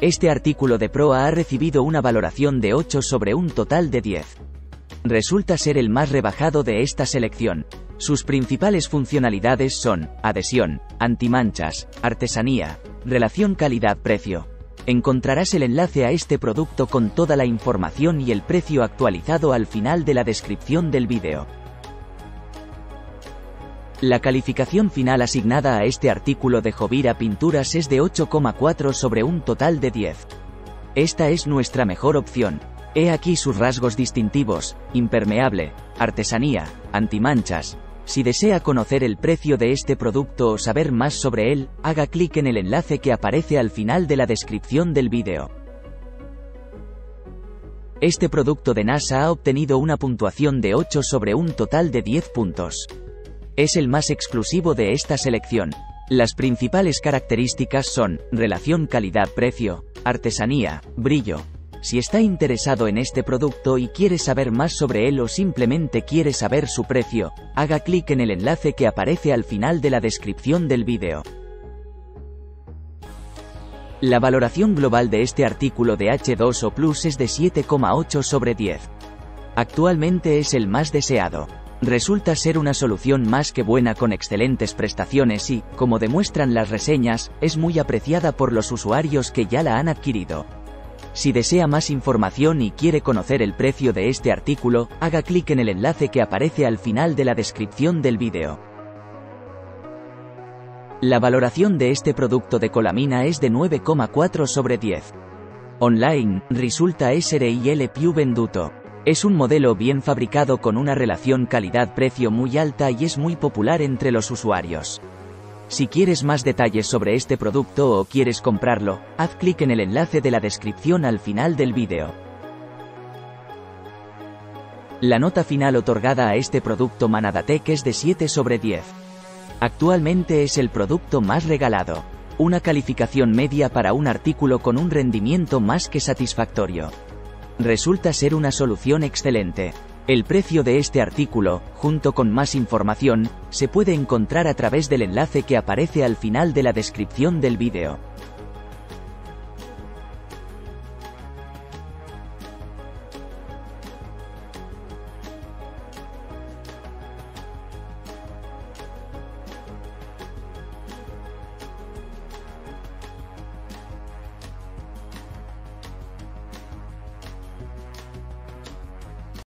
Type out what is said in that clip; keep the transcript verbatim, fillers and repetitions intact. Este artículo de PROA ha recibido una valoración de ocho sobre un total de diez. Resulta ser el más rebajado de esta selección. Sus principales funcionalidades son adhesión, antimanchas, artesanía, relación calidad-precio. Encontrarás el enlace a este producto con toda la información y el precio actualizado al final de la descripción del vídeo. La calificación final asignada a este artículo de Jovira Pinturas es de ocho coma cuatro sobre un total de diez. Esta es nuestra mejor opción. He aquí sus rasgos distintivos: impermeable, artesanía, antimanchas. Si desea conocer el precio de este producto o saber más sobre él, haga clic en el enlace que aparece al final de la descripción del vídeo. Este producto de Nazza ha obtenido una puntuación de ocho sobre un total de diez puntos. Es el más exclusivo de esta selección. Las principales características son relación calidad-precio, artesanía, brillo. Si está interesado en este producto y quiere saber más sobre él o simplemente quiere saber su precio, haga clic en el enlace que aparece al final de la descripción del vídeo. La valoración global de este artículo de H dos O Plus es de siete coma ocho sobre diez. Actualmente es el más deseado. Resulta ser una solución más que buena con excelentes prestaciones y, como demuestran las reseñas, es muy apreciada por los usuarios que ya la han adquirido. Si desea más información y quiere conocer el precio de este artículo, haga clic en el enlace que aparece al final de la descripción del vídeo. La valoración de este producto de Colamina es de nueve coma cuatro sobre diez. Online, risulta essere il più venduto. Es un modelo bien fabricado con una relación calidad-precio muy alta y es muy popular entre los usuarios. Si quieres más detalles sobre este producto o quieres comprarlo, haz clic en el enlace de la descripción al final del vídeo. La nota final otorgada a este producto Manadatec es de siete sobre diez. Actualmente es el producto más regalado. Una calificación media para un artículo con un rendimiento más que satisfactorio. Resulta ser una solución excelente. El precio de este artículo, junto con más información, se puede encontrar a través del enlace que aparece al final de la descripción del vídeo.